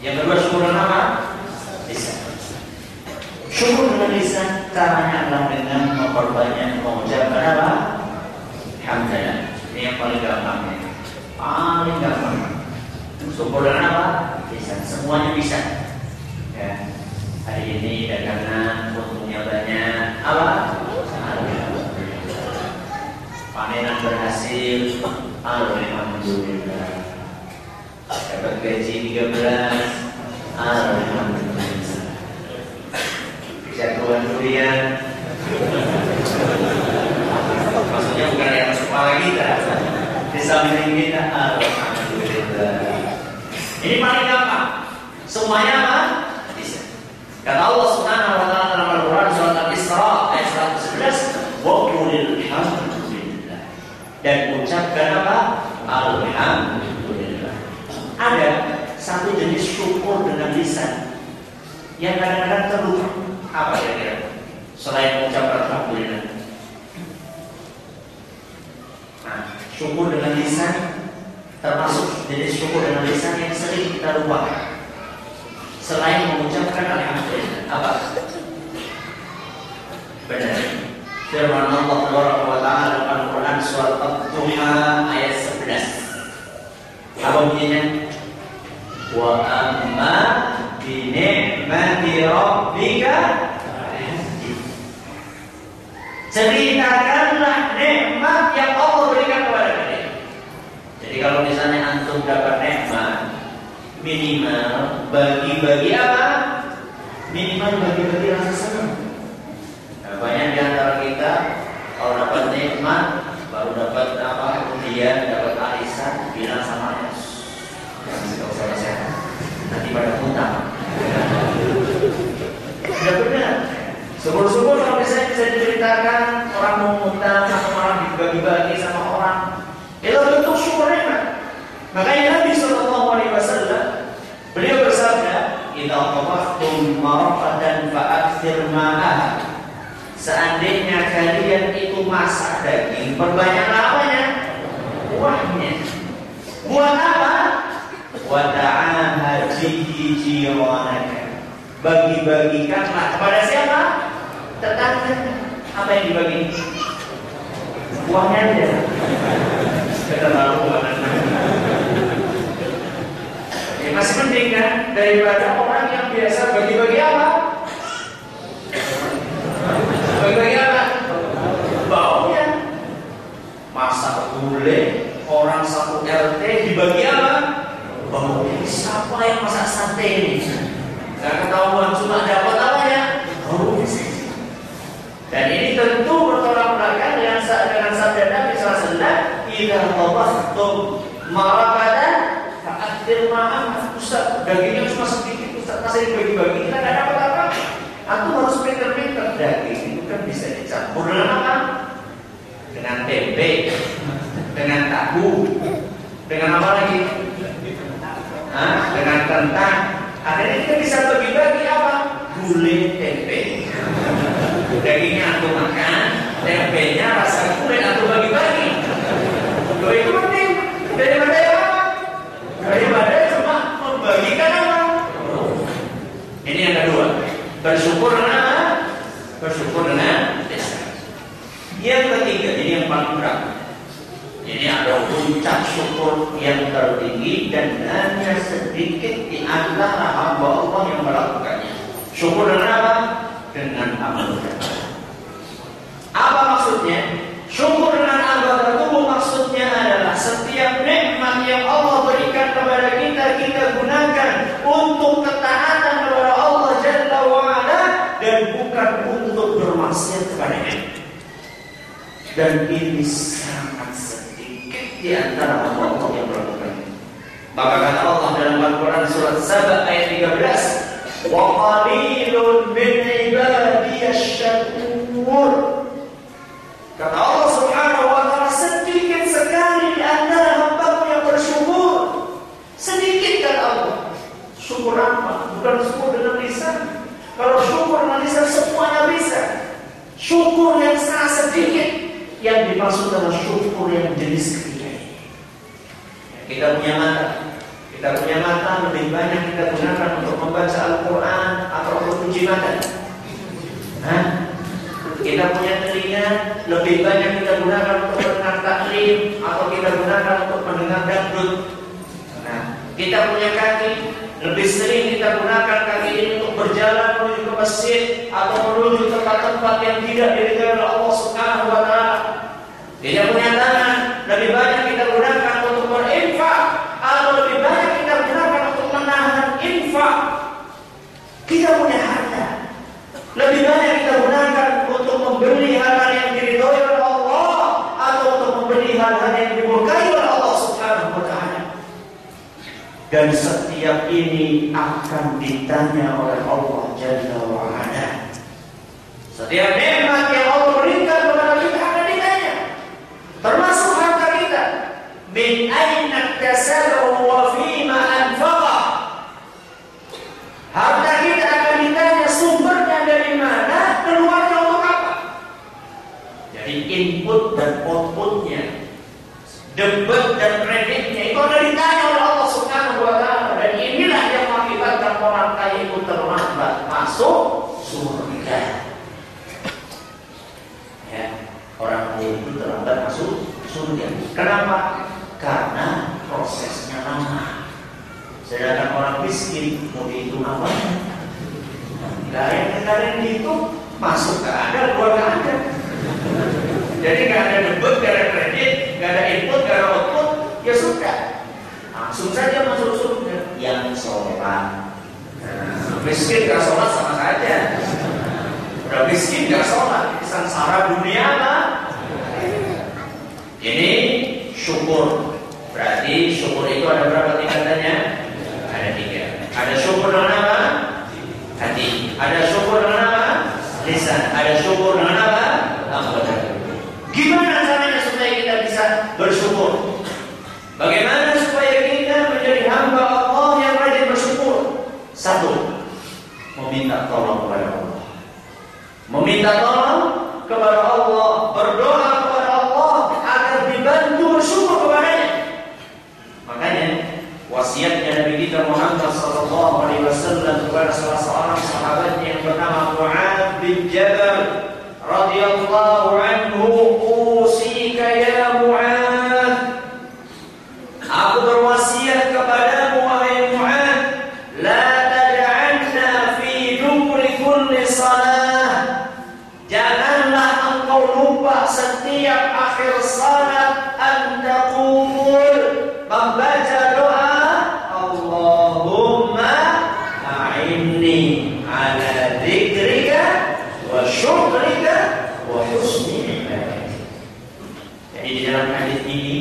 Yang kedua syukur apa? Lisan. Syukur dengan lisan caranya adalah dengan memperbanyak mengucapkan apa? Alhamdulillah. Ini yang paling gampang. Paling gampang. Syukur dengan apa? Lisan. Semuanya bisa. Ya. Hari ini dagangan untungnya banyak. Apa? Panenan berhasil. Alhamdulillah. Dapat gaji 13. Alhamdulillah. Jadwal durian. Maksudnya bukan yang masuk kepala kita. Di samping kita. Alhamdulillah. Ini paling gampang. Semuanya apa? Bisa. Kata Allah Subhanahu wa taala dalam Al Quran Surah Al Israa ayat 111, "Wa qulil hamdulillah." Dan ucapkan apa? Alhamdulillah. Ada satu jenis syukur dengan lisan yang kadang-kadang terlupa. Apa kira-kira? Selain mengucapkan alhamdulillah. Nah, syukur dengan lisan termasuk jenis syukur dengan lisan yang sering kita lupakan. Selain mengucapkan alhamdulillah, apa? Benar. Firman Allah Taala dalam Al Quran Surah Al-Ma'un ayat 11. Apa bunyinya? Wa amma bi ni'mati rabbika. Ceritakanlah nikmat yang Allah berikan kepada kalian. Jadi kalau misalnya antum dapat nikmat, minimal bagi-bagi apa? Minimal bagi-bagi rasa senang. Nah, banyak di antara kita kalau dapat nikmat baru dapat apa? Kemudian dapat arisan bilang sama Allah. Jangan usah saya. Nanti pada hutang. Tidak benar. Syukur-syukur kalau misalnya bisa diceritakan orang mau hutang sama orang dibagi-bagi sama orang. Itu bentuk syukur nikmat. Makanya Nabi SAW beliau bersabda, "Idza qaftum marqatan fa'akthir ma'ah." Seandainya kalian itu masak daging, perbanyaklah apanya? Buahnya. Buat apa? Wa ta'ahadihi jiranaka. Bagi-bagikanlah kepada siapa? Tetangga. Apa yang dibagi? Buahnya aja. Kita tahu buahnya. Masih mending kan daripada orang yang biasa bagi-bagi apa? Bagi-bagi apa? Baunya. Masak gulai orang satu RT dibagi apa? Baunya. Siapa yang masak sate ini? Gak ketahuan cuma dapat apa ya? Baunya saja. Dan ini tentu bertolak belakang dengan sabda Nabi SAW. Idza qaftum marqatan fa'akthir ma'ah. Ustaz, dagingnya cuma sedikit, Ustaz kasih bagi-bagi, kita gak dapat apa? Aku harus pinter-pinter. Daging itu kan bisa dicampur dengan apa? Dengan tempe, dengan tahu, dengan apa lagi? Hah? Dengan kentang. Akhirnya kita bisa bagi-bagi apa? Gulai tempe. Dagingnya aku makan, tempenya rasa gulai aku bagi-bagi. Loh itu penting. Daripada apa? Daripada cuma membagikan apa? Ini yang kedua. Bersyukur dengan apa? Bersyukur dengan lisan. Yang ketiga, ini yang paling berat. Ini adalah puncak syukur yang tertinggi dan hanya sedikit di antara hamba Allah yang melakukannya. Syukur dengan apa? Dengan amal. Apa maksudnya? Syukur dengan anggota tubuh maksudnya adalah setiap nikmat yang Allah berikan kepada kita, kita gunakan untuk ketaatan kepada Allah Jalla wa'ala dan bukan untuk bermaksiat kepadanya. Dan ini sangat sedikit di antara Allah yang melakukannya. Maka kata Allah dalam Al-Quran Surah Sabah ayat 13, "Wa qalilun min ibadiyasyakur." Kata Allah Subhanahu wa ta'ala, sedikit sekali di antara hamba-Mu yang bersyukur. Sedikit kata Allah. Syukur apa? Bukan syukur dengan lisan. Kalau syukur dengan lisan semuanya bisa. Syukur yang sangat sedikit. Yang dimaksud adalah syukur yang jenis ketiga. Kita punya mata, Kita punya mata lebih banyak kita gunakan untuk membaca Al-Quran atau untuk puji badan. Kita punya telinga lebih banyak kita gunakan untuk mendengar taklim atau kita gunakan untuk mendengar dangdut. Kita punya kaki lebih sering kita gunakan kaki ini untuk berjalan menuju ke masjid atau menuju tempat-tempat yang tidak diridhai oleh Allah Subhanahu wa Ta'ala. Kita punya tangan lebih banyak kita gunakan untuk berinfak atau lebih banyak kita gunakan untuk menahan infak. Kita punya harta lebih banyak kita gunakan untuk membeli hal-hal yang diridhai oleh Allah atau untuk membeli hal-hal yang dimurkai oleh Allah Subhanahu wa Ta'ala. Dan setiap ini akan ditanya oleh Allah Jalla wa Ala. Setiap nikmat yang Allah berikan kepada kita akan ditanya, termasuk harta kita. Min aina iktasabahu wa fima anfaqa. Harta kita akan ditanya sumbernya dari mana, keluarnya untuk apa. Jadi input dan outputnya, debit dan kreditnya, itu akan ditanya oleh Allah Subhanahu wa Ta'ala. Dan inilah yang mengakibatkan orang kaya itu terlambat masuk surga. Ya, orang kaya itu terlambat masuk surga. Kenapa? Karena prosesnya lama. Sedangkan orang miskin mau dihitung apa? Kalian dihitung masuk ke Anda, keluar ke Anda. Jadi nggak ada debit, nggak ada kredit, nggak ada input, nggak ada output, ya sudah. Langsung saja masuk surga. Yang sholat, miskin nggak sholat sama saja. Udah miskin nggak sholat, sengsara dunia lah. Ini syukur. Berarti syukur itu ada berapa tingkatannya? Ada tiga. Ada syukur dengan apa? Hati. Ada syukur dengan apa? Lisan. Ada syukur dengan apa? Anggota. Gimana caranya supaya kita bisa bersyukur? Bagaimana supaya kita menjadi hamba Allah yang rajin bersyukur? Satu, meminta tolong kepada Allah. Meminta tolong kepada Allah, berdoa kepada Allah agar dibantu bersyukur kepadanya. Makanya wasiatnya Nabi kita Muhammad SAW kepada salah seorang sahabatnya yang bernama Mu'adh bin Jabal radhiyallahu anhu, usika ya Mu'adh, aku berwasiat kepadamu wahai Mu'adh, la tad'anna fi duburi kulli salat, janganlah engkau lupa setiap akhir salat anta qul membaca doa Allahumma a'inni ala dzikrika wa syukrika. Jadi di dalam hadis ini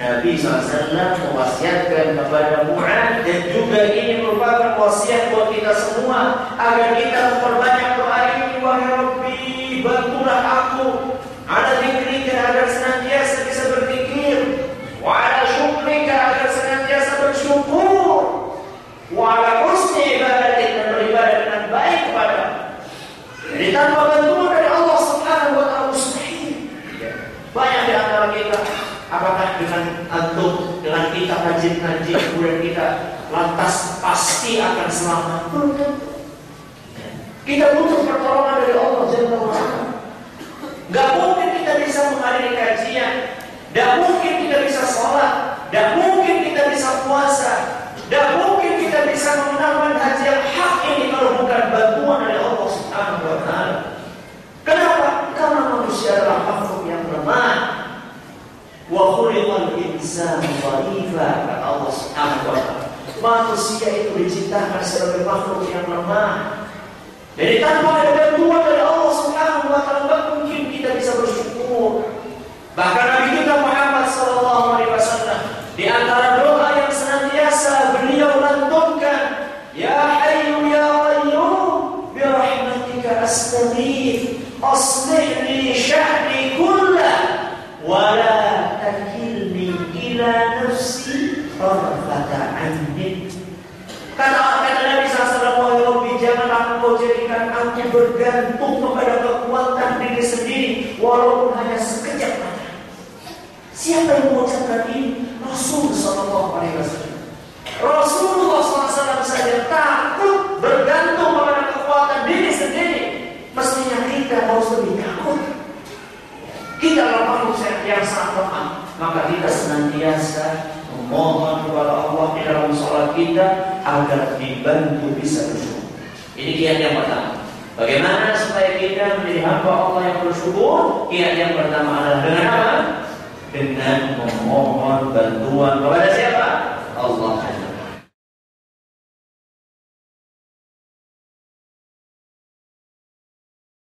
Nabi SAW mewasiatkan kepada Mu'adh, dan juga ini merupakan wasiat buat kita semua agar kita memperbanyak doa ini. Wahai Rabbi, bantulah aku ala dzikrika, agar senantiasa bisa berzikir, wa ala syukrika, agar senantiasa bersyukur, wa ala husni ibadatik, dan beribadah dengan baik kepada. Jadi tanpa bantuan dari Allah Subhanahu wa Ta'ala mustahil. Banyak di antara kita, apakah dengan antum, dengan kita rajin-rajin, kemudian kita lantas pasti akan selamat? Kita butuh pertolongan dari Allah Jalla wa Ala. Gak mungkin kita bisa menghadiri kajian, gak mungkin kita bisa sholat, gak mungkin kita bisa puasa, gak mungkin kita bisa mengenalkan haji yang hak ini kalau bukan bantuan dari Allah Subhanahu wa Ta'ala. Kenapa? Karena manusia adalah makhluk yang lemah. Wa khuliqal insanu dha'ifa, kata Allah Subhanahu wa Ta'ala. Manusia itu diciptakan sebagai makhluk yang lemah. Jadi tanpa ada bantuan dari Allah Subhanahu wa Ta'ala tidak mungkin kita bisa bersyukur. Bahkan Nabi kita Muhammad SAW di antara doa yang senantiasa beliau lantunkan, ya Hayyu ya Qayyum, bi rahmatika astaghith, aslih li sya'ni kullah, wa la takilni ila nafsi tarfata 'ain. Kata Nabi SAW, ya Rabbi, janganlah engkau jadikan aku bergantung kepada kekuatan diri sendiri walaupun hanya sekejap mata. Siapa yang mengucapkan ini? Rasul sallallahu alaihi wasallam. Rasulullah SAW saja takut bergantung pada kekuatan diri sendiri. Mestinya kita harus lebih takut. Kita adalah manusia yang sangat lemah, maka kita senantiasa memohon kepada Allah di dalam sholat kita agar dibantu bisa bersyukur. Ini kiat yang pertama. Bagaimana supaya kita menjadi hamba Allah yang bersyukur? Kiat yang pertama adalah dengan apa? Dengan memohon bantuan kepada